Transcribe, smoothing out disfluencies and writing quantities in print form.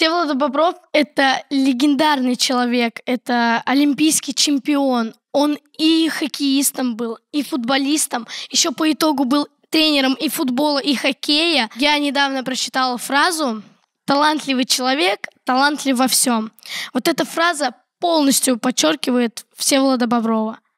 Всеволод Бобров — это легендарный человек, это олимпийский чемпион. Он и хоккеистом был, и футболистом, еще по итогу был тренером и футбола, и хоккея. Я недавно прочитала фразу «талантливый человек, талантлив во всем». Вот эта фраза полностью подчеркивает Всеволода Боброва.